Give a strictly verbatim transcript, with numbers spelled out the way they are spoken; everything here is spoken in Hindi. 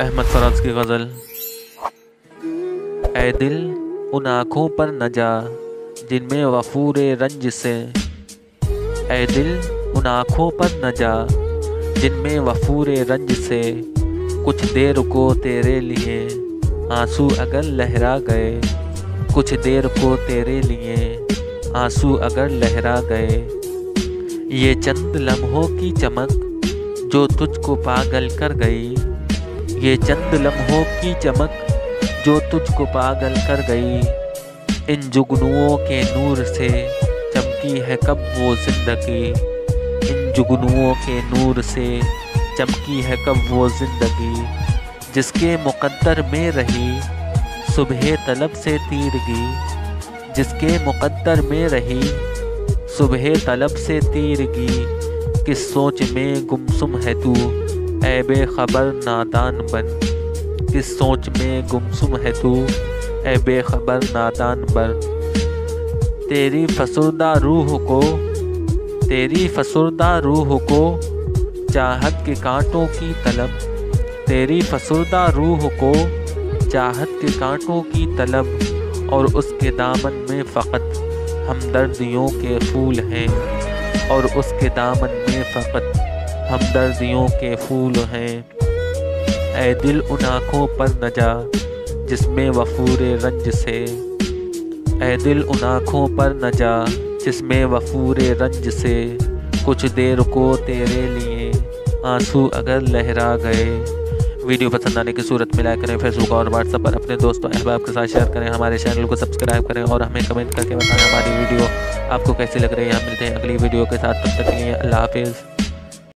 अहमद फराज की गज़ल। ऐ दिल उन आँखों पर न जा जिनमें वफूरे रंज से, ऐ दिल उन आँखों पर न जा जिनमें वफूरे रंज से, कुछ देर को तेरे लिए आंसू अगर लहरा गए, कुछ देर को तेरे लिए आंसू अगर लहरा गए, ये चंद लम्हों की चमक जो तुझको पागल कर गई, ये चंद लम्हों की चमक जो तुझको पागल कर गई, इन जुगनुओं के नूर से चमकी है कब वो ज़िंदगी, इन जुगनुओं के नूर से चमकी है कब वो ज़िंदगी, जिसके मुक़द्दर में रही सुबह तलब से तीरगी, जिसके मुक़द्दर में रही सुबह तलब से तीरगी, किस सोच में गुमसुम है तू ऐ बेखबर नादान बन, किस सोच में गुमसुम है तू ऐ बेखबर नादान बन, तेरी फसुर्दा रूह को तेरी फसुर्दा रूह को चाहत के कांटों की तलब, तेरी फसुर्दा रूह को चाहत के कांटों की तलब, और उसके दामन में फ़कत हमदर्दियों के फूल हैं, और उसके दामन में फ़कत हमदर्दियों के फूल हैं, ऐ दिल उन आँखों पर न जा जिसमें वफूरे रंज से, ऐ दिल उन आँखों पर न जा जिसमें वफूरे रंज से, कुछ देर को तेरे लिए आंसू अगर लहरा गए। वीडियो पसंद आने की सूरत में लाइक करें, फेसबुक और व्हाट्सएप पर अपने दोस्तों अहबाब के साथ शेयर करें, हमारे चैनल को सब्सक्राइब करें और हमें कमेंट करके बताएं हमारी वीडियो आपको कैसी लग रही है। मिलते हैं अगली वीडियो के साथ, तब तक के लिए अल्लाह हाफिज़।